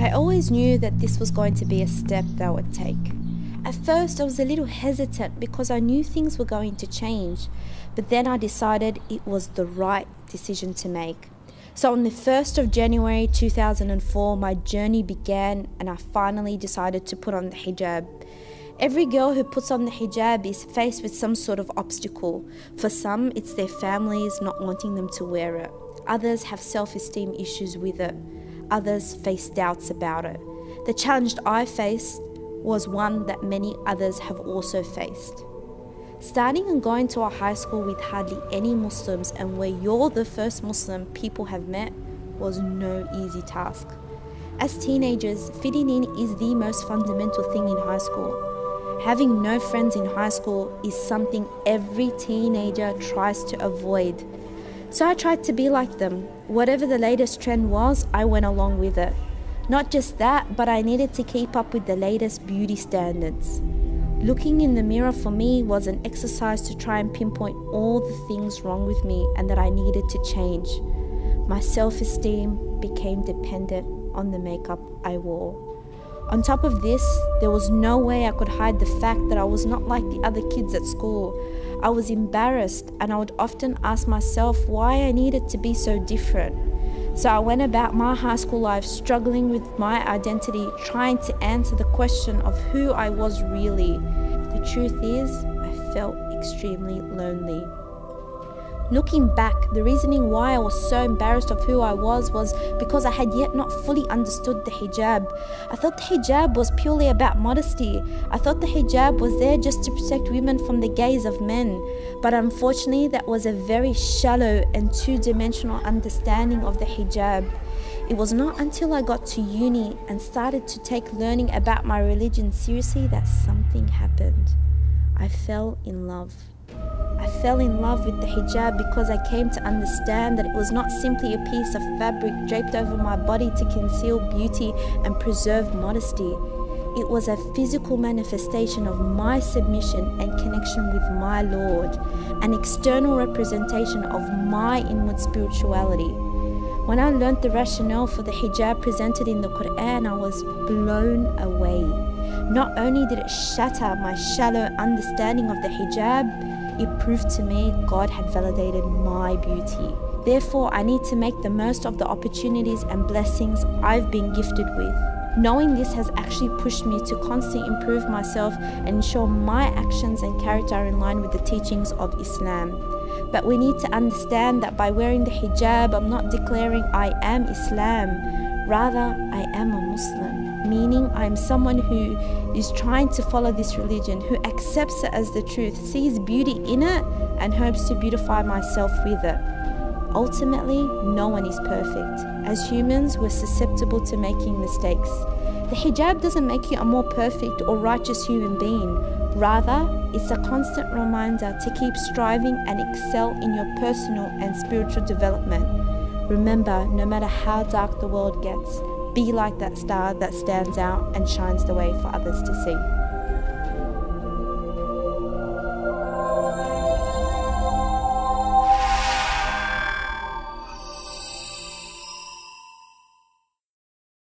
I always knew that this was going to be a step that I would take. At first I was a little hesitant because I knew things were going to change, but then I decided it was the right decision to make. So on the 1st of January 2004 my journey began and I finally decided to put on the hijab. Every girl who puts on the hijab is faced with some sort of obstacle. For some it's their families not wanting them to wear it. Others have self-esteem issues with it. Others face doubts about it. The challenge I faced was one that many others have also faced. Starting and going to a high school with hardly any Muslims and where you're the first Muslim people have met was no easy task. As teenagers, fitting in is the most fundamental thing in high school. Having no friends in high school is something every teenager tries to avoid. So I tried to be like them. Whatever the latest trend was, I went along with it. Not just that, but I needed to keep up with the latest beauty standards. Looking in the mirror for me was an exercise to try and pinpoint all the things wrong with me and that I needed to change. My self-esteem became dependent on the makeup I wore. On top of this, there was no way I could hide the fact that I was not like the other kids at school. I was embarrassed and I would often ask myself why I needed to be so different. So I went about my high school life struggling with my identity, trying to answer the question of who I was really. The truth is, I felt extremely lonely. Looking back, the reasoning why I was so embarrassed of who I was because I had yet not fully understood the hijab. I thought the hijab was purely about modesty. I thought the hijab was there just to protect women from the gaze of men. But unfortunately, that was a very shallow and two-dimensional understanding of the hijab. It was not until I got to uni and started to take learning about my religion seriously that something happened. I fell in love. I fell in love with the hijab because I came to understand that it was not simply a piece of fabric draped over my body to conceal beauty and preserve modesty. It was a physical manifestation of my submission and connection with my Lord, an external representation of my inward spirituality. When I learnt the rationale for the hijab presented in the Quran, I was blown away. Not only did it shatter my shallow understanding of the hijab, it proved to me God had validated my beauty. Therefore, I need to make the most of the opportunities and blessings I've been gifted with. Knowing this has actually pushed me to constantly improve myself and ensure my actions and character are in line with the teachings of Islam. But we need to understand that by wearing the hijab, I'm not declaring I am Islam. Rather, I am a Muslim, meaning I am someone who is trying to follow this religion, who accepts it as the truth, sees beauty in it, and hopes to beautify myself with it. Ultimately, no one is perfect. As humans, we're susceptible to making mistakes. The hijab doesn't make you a more perfect or righteous human being. Rather, it's a constant reminder to keep striving and excel in your personal and spiritual development. Remember, no matter how dark the world gets, be like that star that stands out and shines the way for others to see.